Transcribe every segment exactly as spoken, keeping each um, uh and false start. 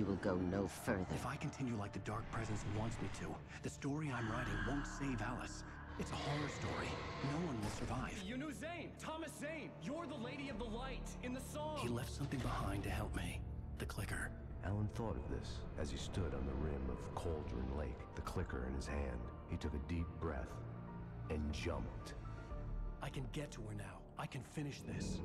you will go no further. If I continue like the Dark Presence wants me to, the story I'm writing won't save Alice. It's a horror story. No one will survive. You knew Zane! Thomas Zane! You're the Lady of the Light in the song! He left something behind to help me. The clicker. Alan thought of this as he stood on the rim of Cauldron Lake, the clicker in his hand. He took a deep breath and jumped. I can get to her now. I can finish this.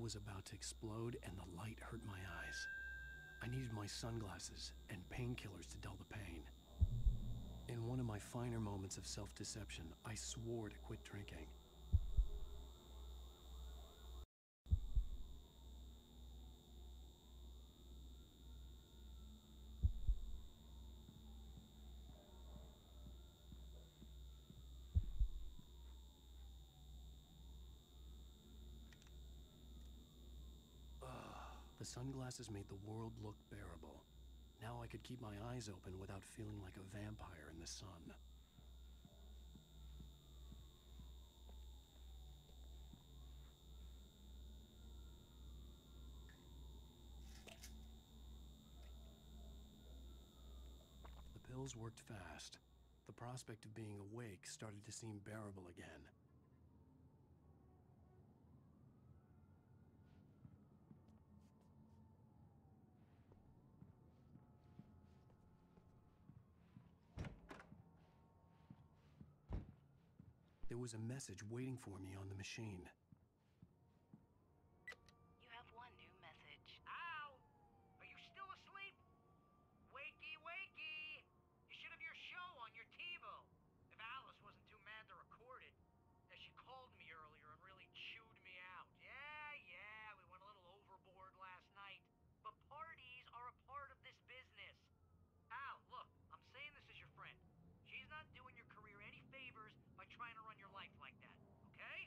Was about to explode and the light hurt my eyes. I needed my sunglasses and painkillers to dull the pain. In one of my finer moments of self-deception, I swore to quit drinking. The sunglasses made the world look bearable. Now I could keep my eyes open without feeling like a vampire in the sun. The pills worked fast. The prospect of being awake started to seem bearable again. There was a message waiting for me on the machine. You have one new message. Ow! Are you still asleep? Wakey, wakey! You should have your show on your TiVo. If Alice wasn't too mad to record it, as she called me earlier and really chewed me out. Yeah, yeah, we went a little overboard last night. But parties are a part of this business. Al, look, I'm saying this as your friend. She's not doing your career any favors by trying to run your life like that, okay?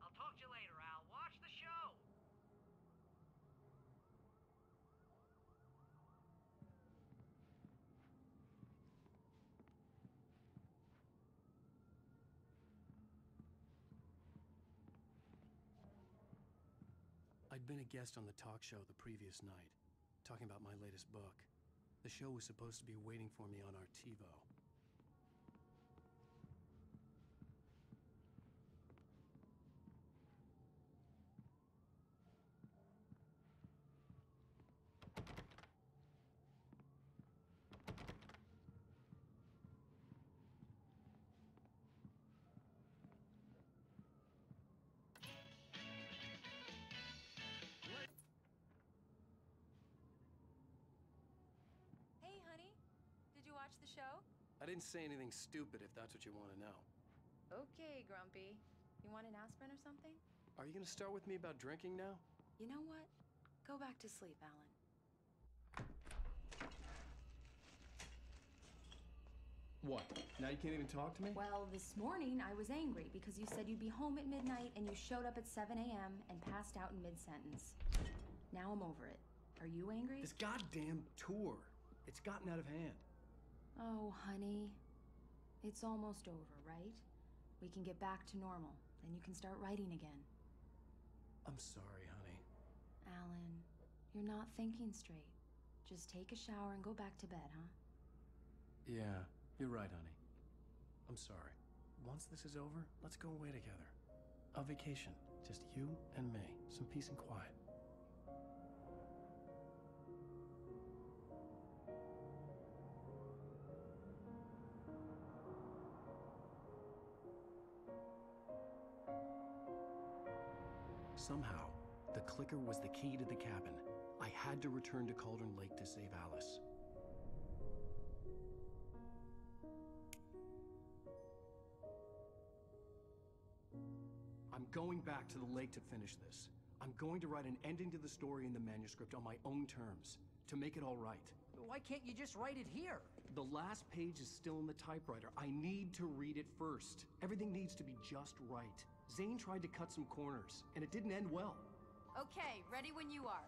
I'll talk to you later, Al. Watch the show! I'd been a guest on the talk show the previous night, talking about my latest book. The show was supposed to be waiting for me on our TiVo. The show? I didn't say anything stupid if that's what you want to know. Okay, Grumpy. You want an aspirin or something? Are you going to start with me about drinking now? You know what? Go back to sleep, Alan. What? Now you can't even talk to me? Well, this morning I was angry because you said you'd be home at midnight and you showed up at seven A M and passed out in mid-sentence. Now I'm over it. Are you angry? This goddamn tour. It's gotten out of hand. Oh, honey. It's almost over, right? We can get back to normal. Then you can start writing again. I'm sorry, honey. Alan, you're not thinking straight. Just take a shower and go back to bed, huh? Yeah, you're right, honey. I'm sorry. Once this is over, let's go away together. A vacation. Just you and me. Some peace and quiet. Somehow, the clicker was the key to the cabin. I had to return to Cauldron Lake to save Alice. I'm going back to the lake to finish this. I'm going to write an ending to the story in the manuscript on my own terms, to make it all right. Why can't you just write it here? The last page is still in the typewriter. I need to read it first. Everything needs to be just right. Zane tried to cut some corners, and it didn't end well. Okay, ready when you are.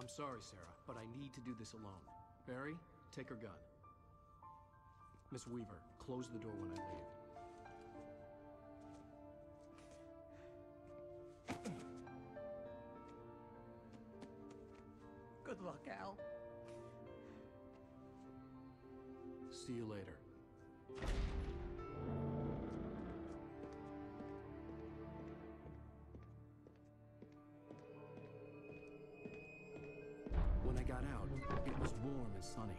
I'm sorry, Sarah, but I need to do this alone. Barry, take her gun. Miss Weaver, close the door when I leave. Good luck, Al. See you later. When I got out, it was warm and sunny.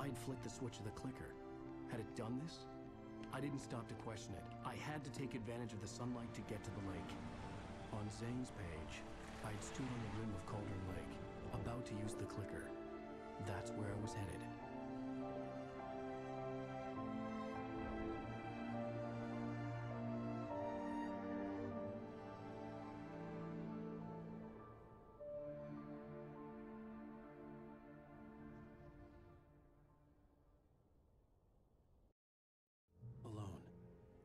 I'd flicked the switch of the clicker. Had it done this? I didn't stop to question it. I had to take advantage of the sunlight to get to the lake. On Zane's page, I'd stood on the rim of Cauldron Lake, about to use the clicker. That's where I was headed. Alone,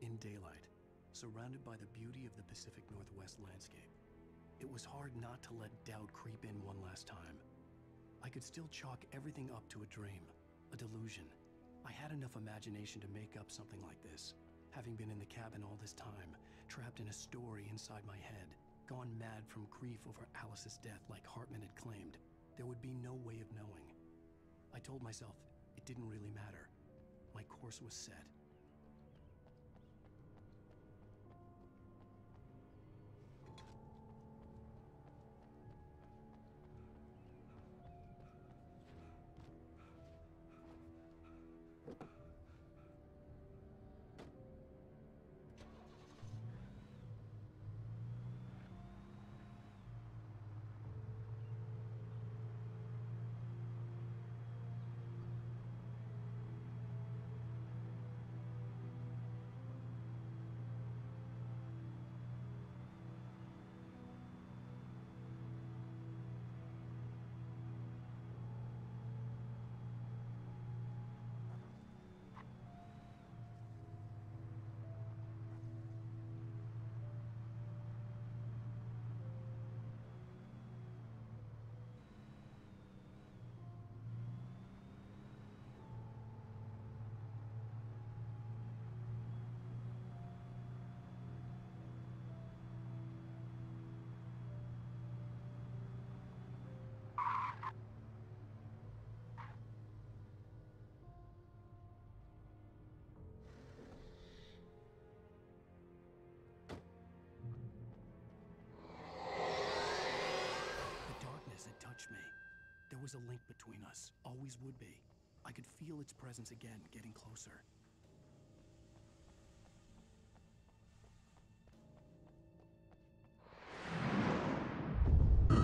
in daylight, surrounded by the beauty of the Pacific Northwest landscape. It was hard not to let doubt creep in one last time. I could still chalk everything up to a dream, a delusion. I had enough imagination to make up something like this, having been in the cabin all this time, trapped in a story inside my head, gone mad from grief over Alice's death like Hartman had claimed. There would be no way of knowing. I told myself it didn't really matter. My course was set. Me. There was a link between us, always would be. I could feel its presence again, getting closer. I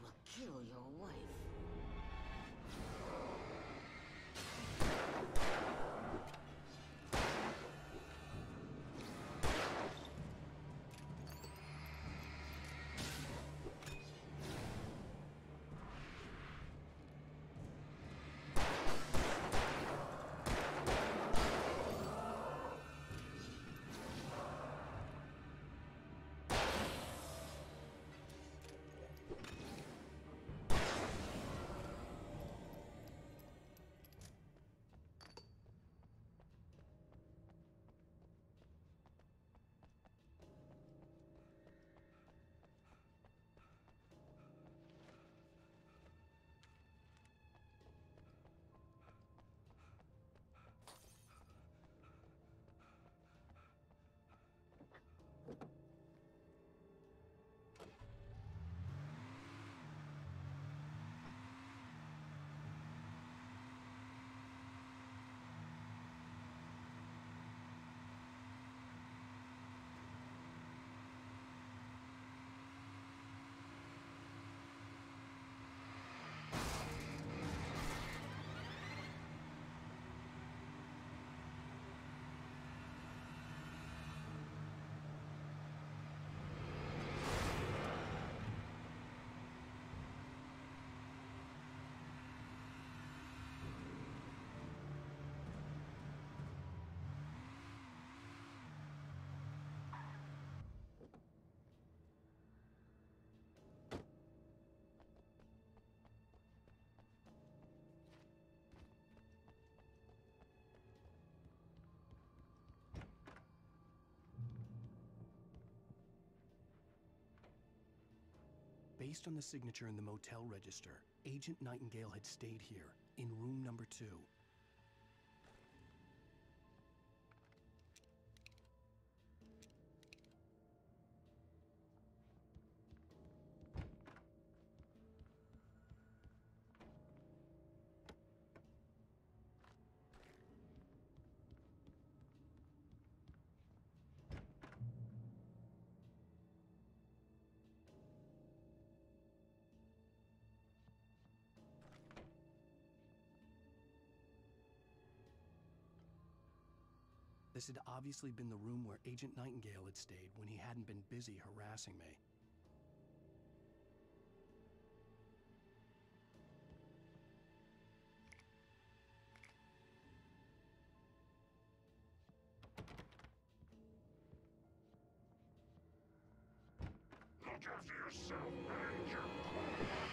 will kill your wife. Based on the signature in the motel register, Agent Nightingale had stayed here, in room number two. This had obviously been the room where Agent Nightingale had stayed when he hadn't been busy harassing me. Look after yourself and your coworkers!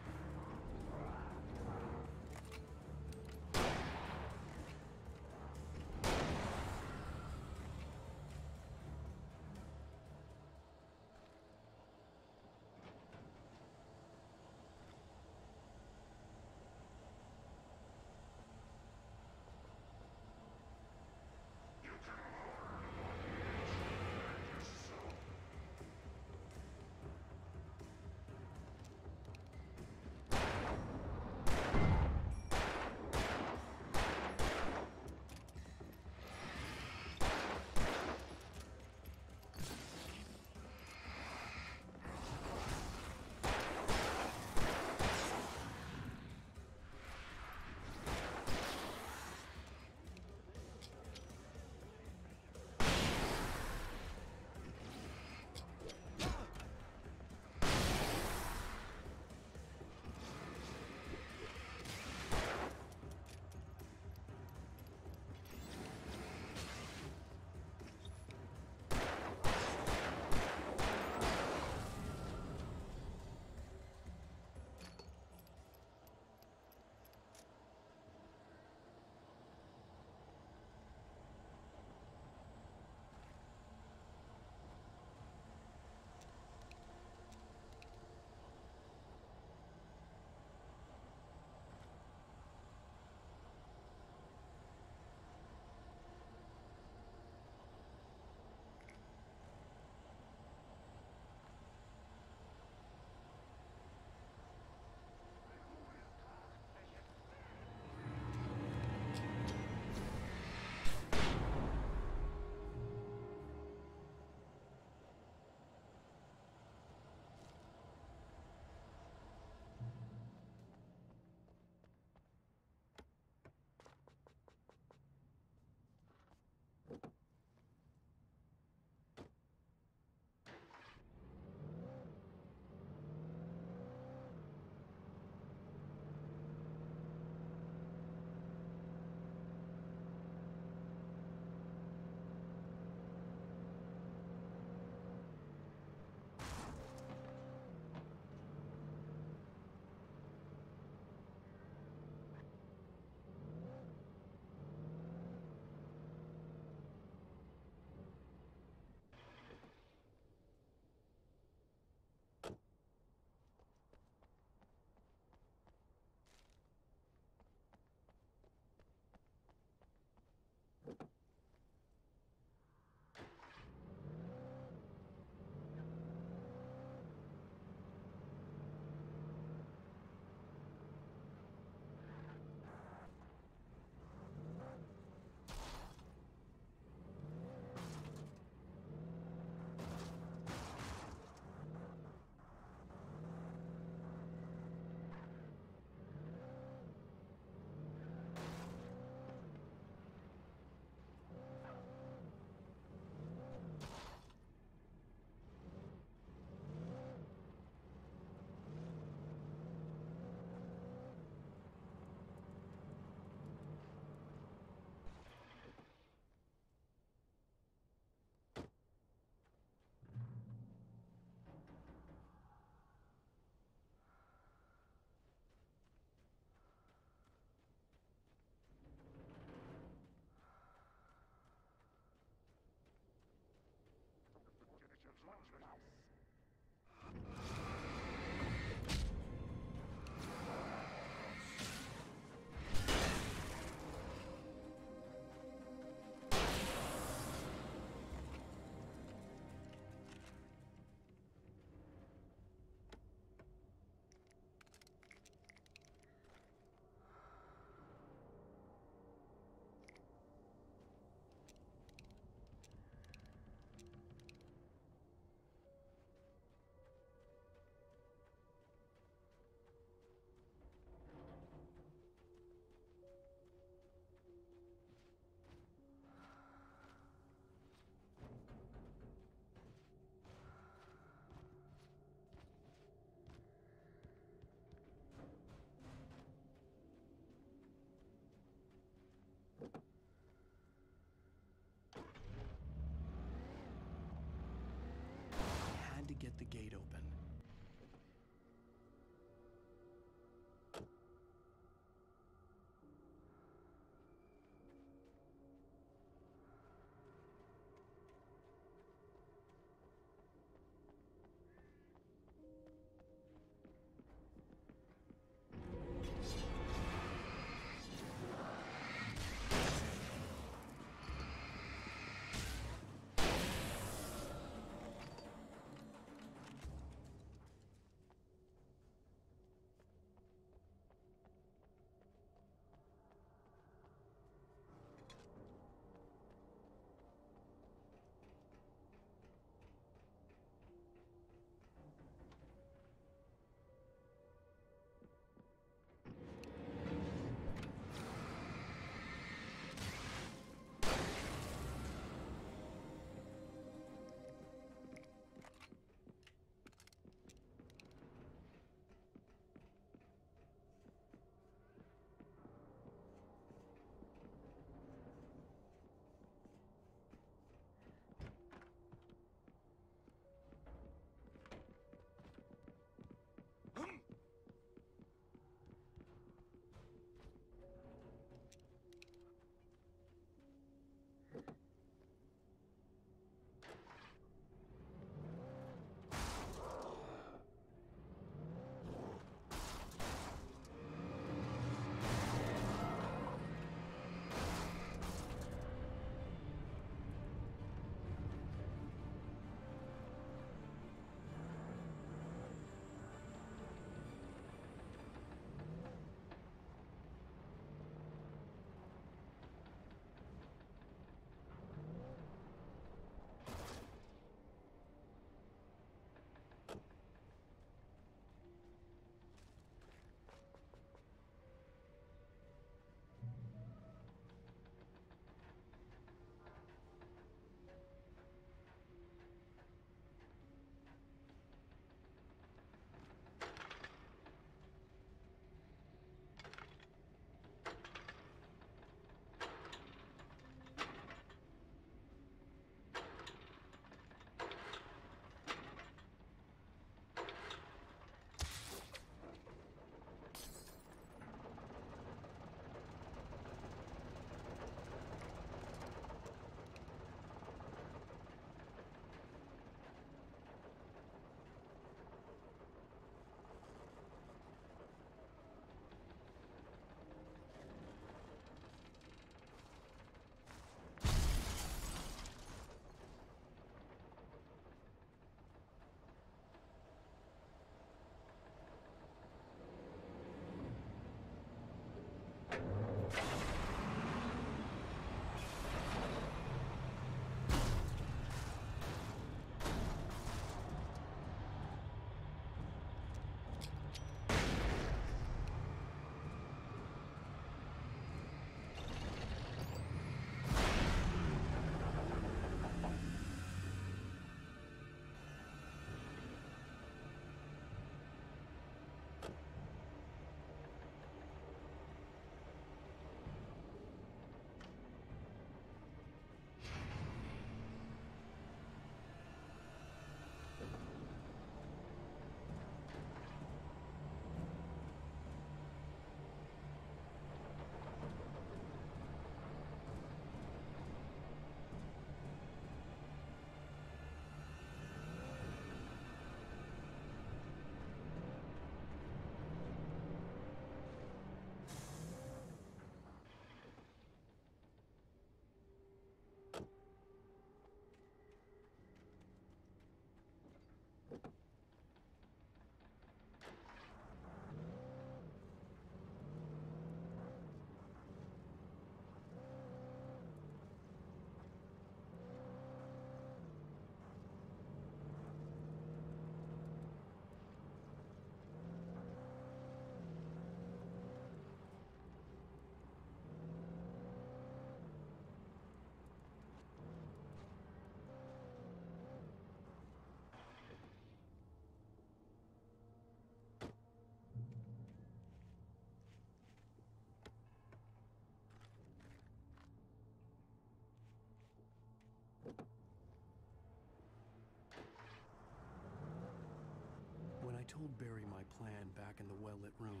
bury my plan back in the well-lit room.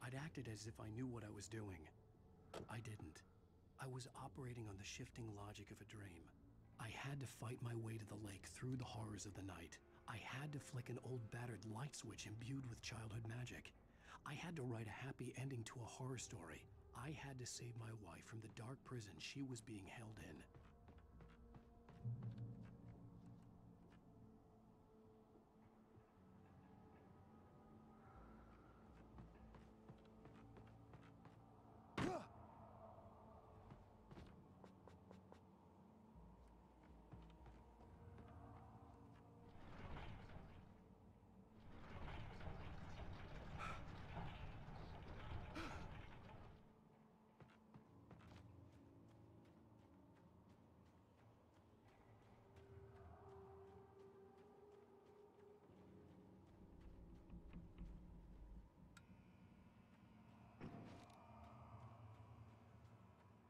I'd acted as if I knew what I was doing. I didn't. I was operating on the shifting logic of a dream. I had to fight my way to the lake through the horrors of the night. I had to flick an old battered light switch imbued with childhood magic. I had to write a happy ending to a horror story. I had to save my wife from the dark prison she was being held in.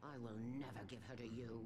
I will never give her to you.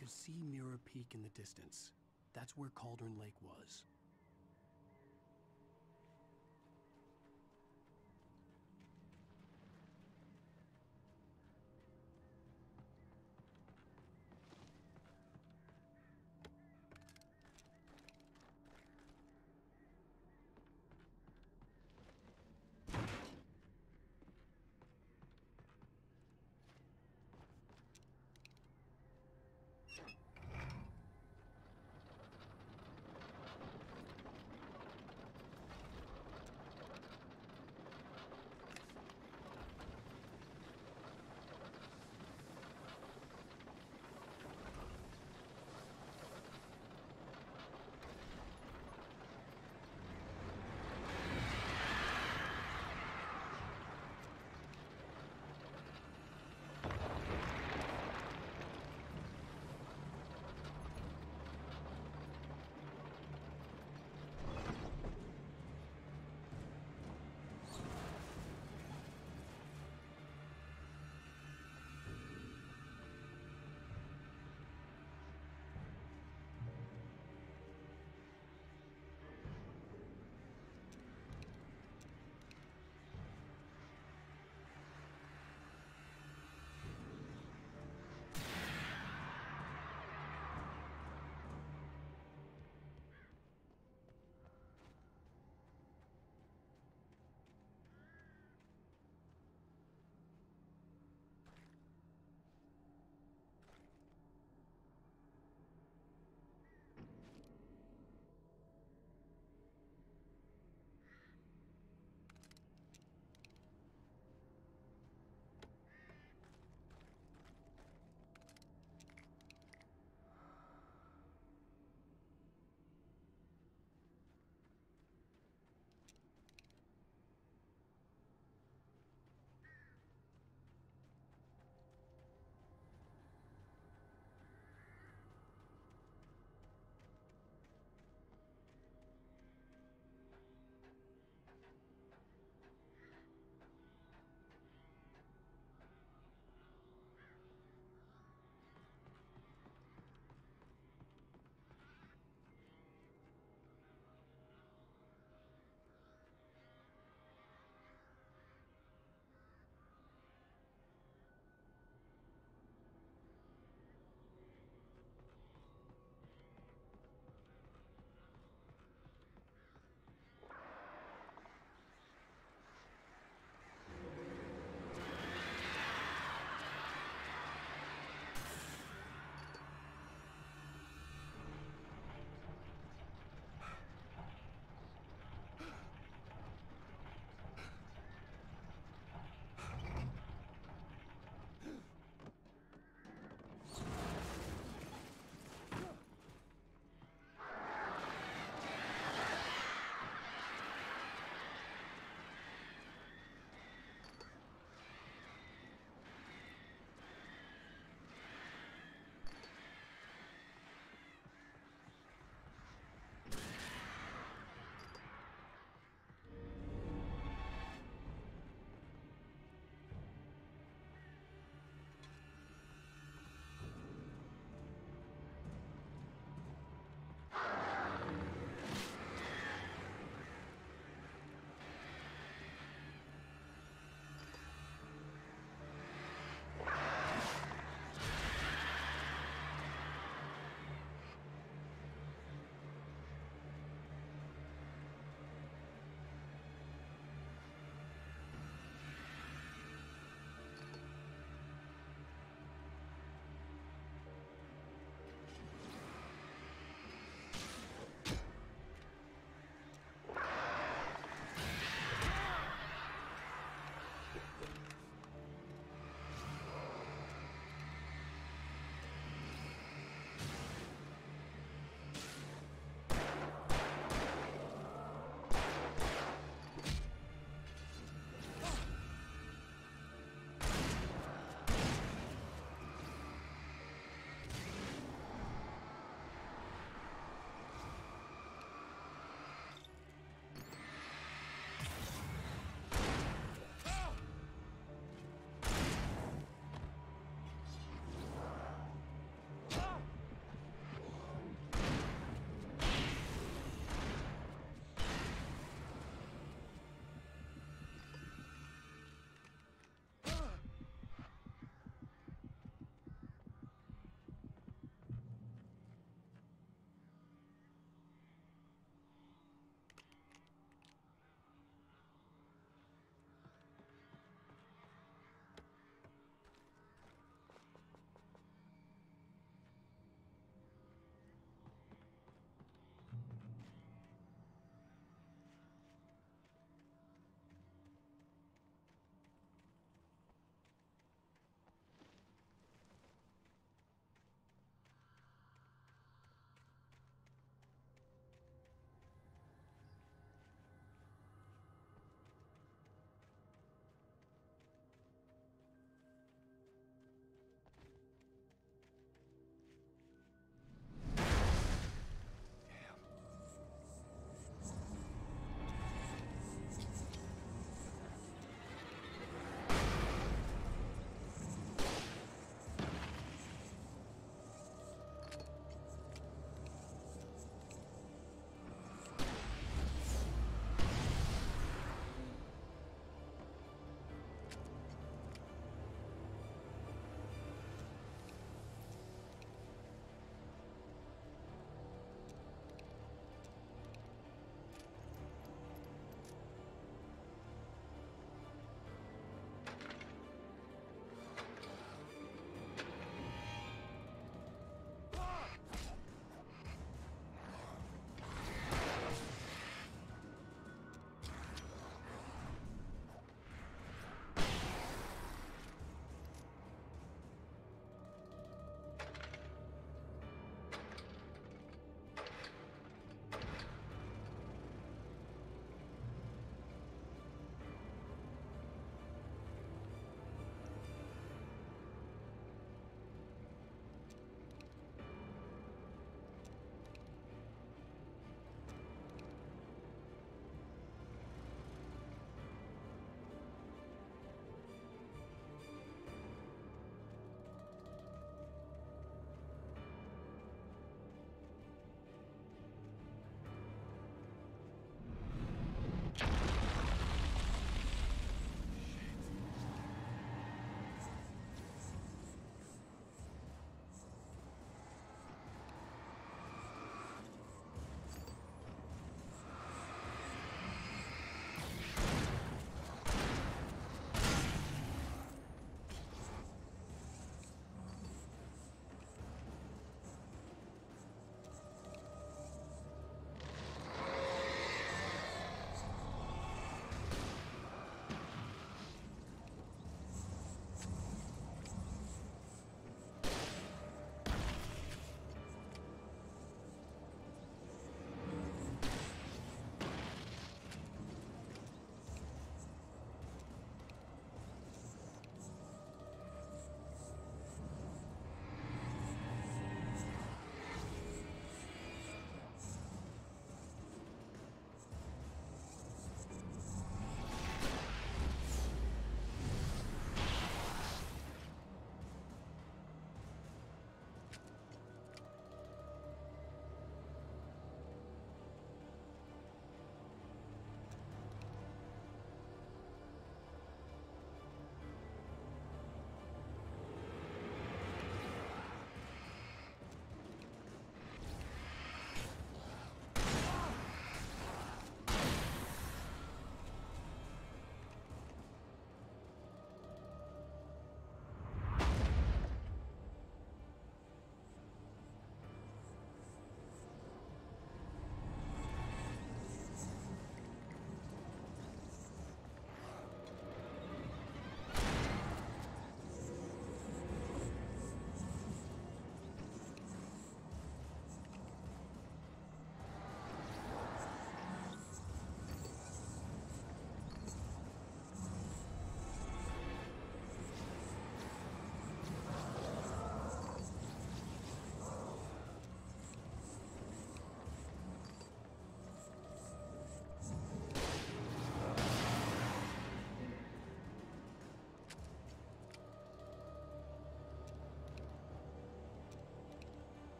could see Mirror Peak in the distance. That's where Cauldron Lake was.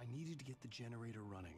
I needed to get the generator running.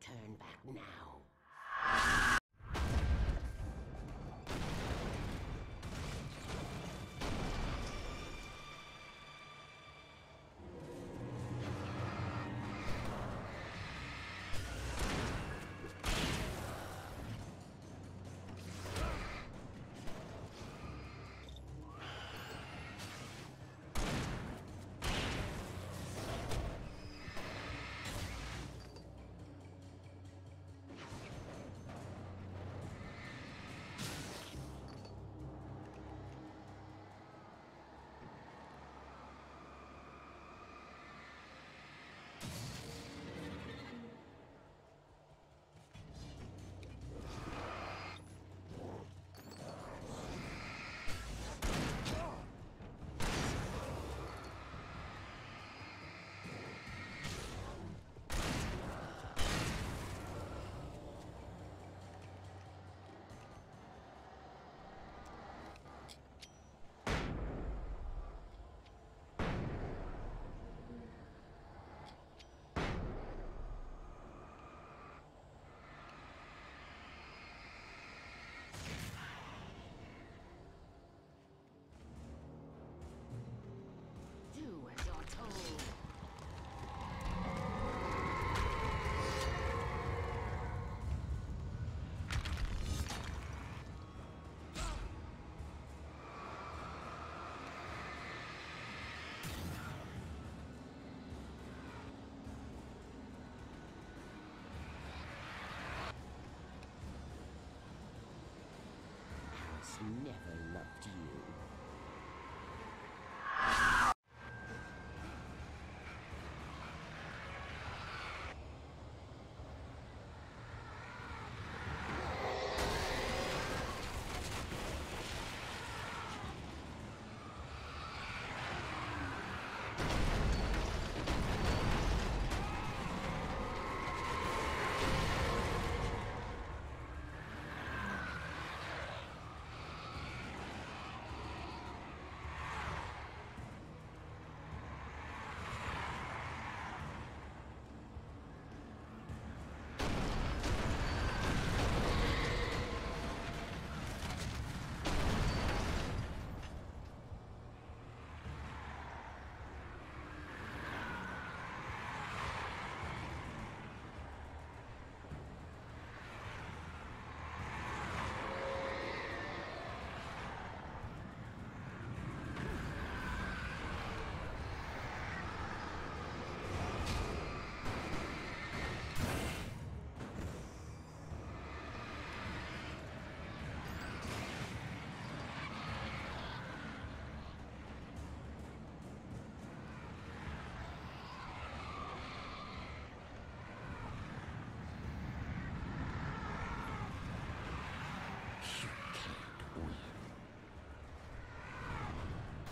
Turn back now. Never loved you.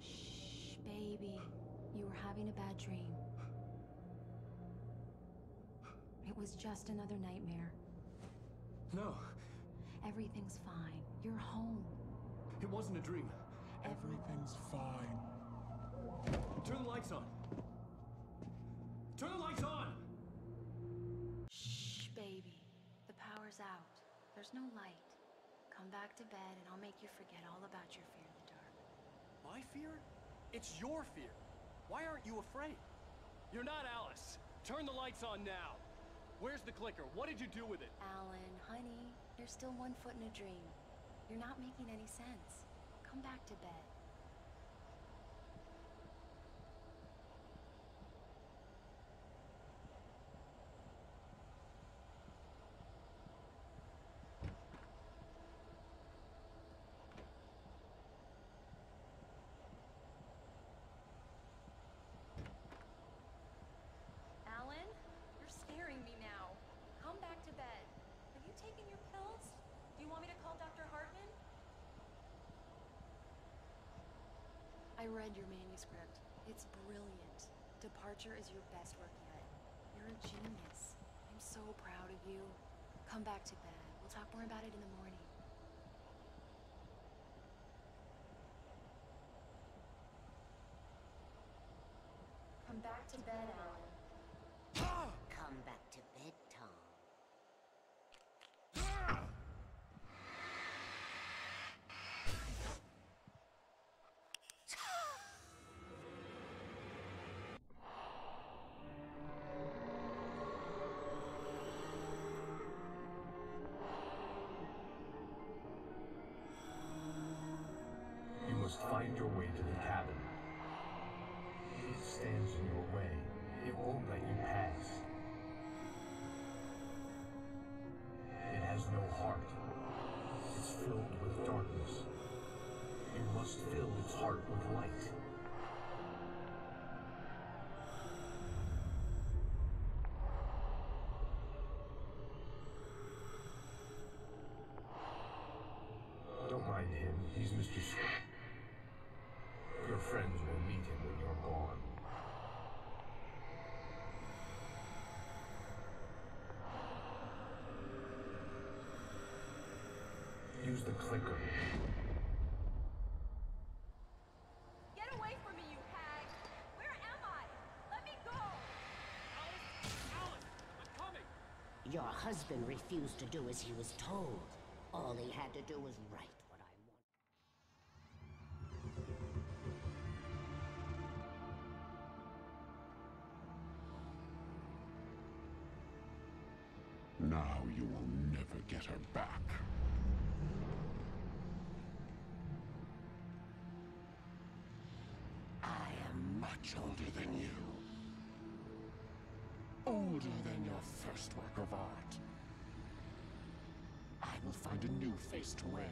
Shh, baby. You were having a bad dream. It was just another nightmare. No. Everything's fine. You're home. It wasn't a dream. Everything's fine. Turn the lights on. Turn the lights on! Shh, baby. The power's out. There's no light. Come back to bed and I'll make you forget all about your fear in the dark. My fear? It's your fear. Why aren't you afraid? You're not Alice. Turn the lights on now. Where's the clicker? What did you do with it? Alan, honey, you're still one foot in a dream. You're not making any sense. Come back to bed. I read your manuscript. It's brilliant. Departure is your best work yet. You're a genius. I'm so proud of you. Come back to bed. We'll talk more about it in the morning. Come back to bed, Alan. Come back to bed, Tom. Find your way to the cabin. If it stands in your way, it won't let you pass. It has no heart. It's filled with darkness. You must fill its heart with light. Don't mind him. He's Mister Swift. Your friends will meet him when you're gone. Use the clicker. Get away from me, you hag! Where am I? Let me go! Alice! Alice! I'm coming! Your husband refused to do as he was told. All he had to do was write. Now you will never get her back. I am much older than you. Older than your first work of art. I will find a new face to wear.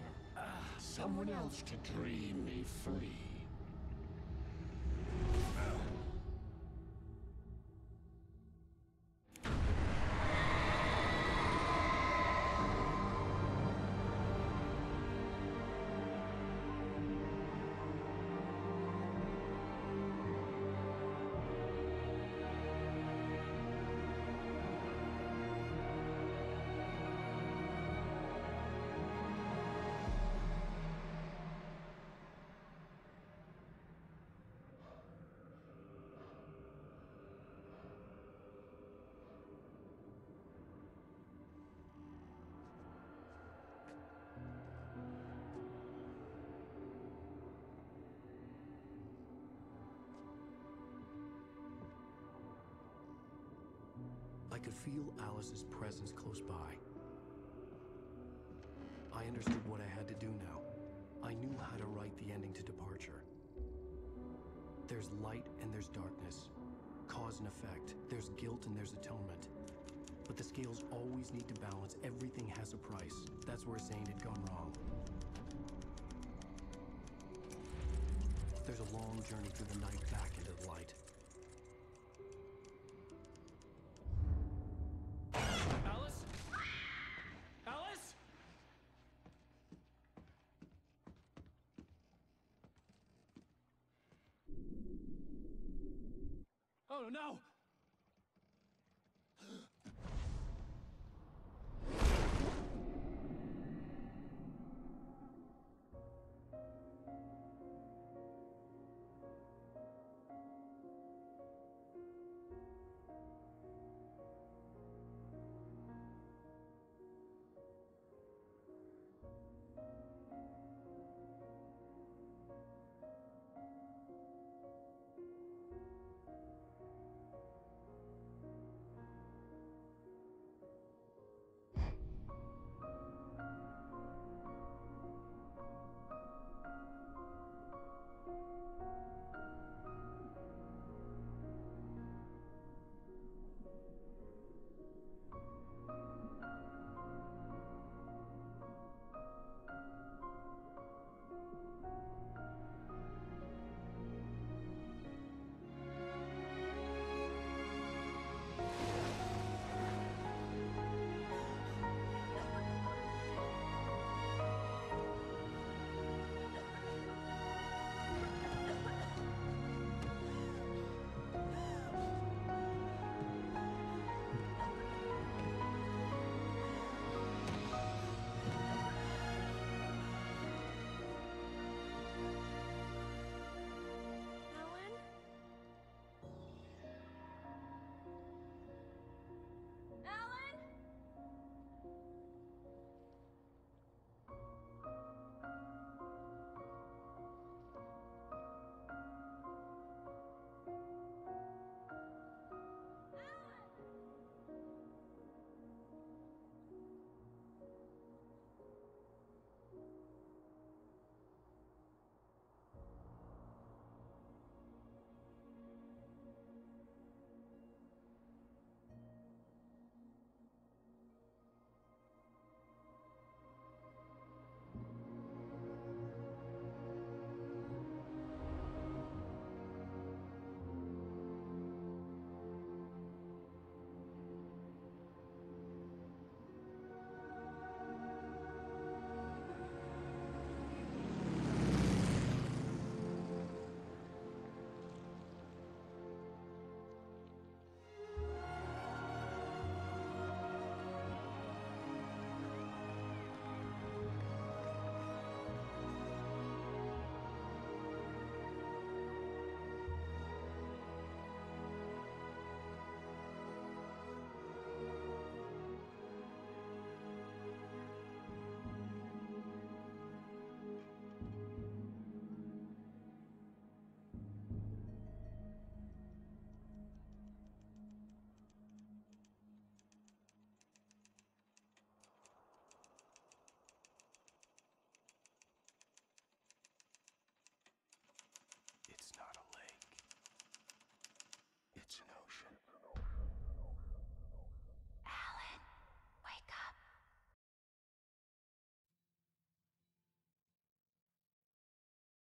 Someone else to dream me free. I could feel Alice's presence close by. I understood what I had to do now. I knew how to write the ending to Departure. There's light and there's darkness. Cause and effect. There's guilt and there's atonement. But the scales always need to balance. Everything has a price. That's where Zane had gone wrong. There's a long journey through the night back into the light. No!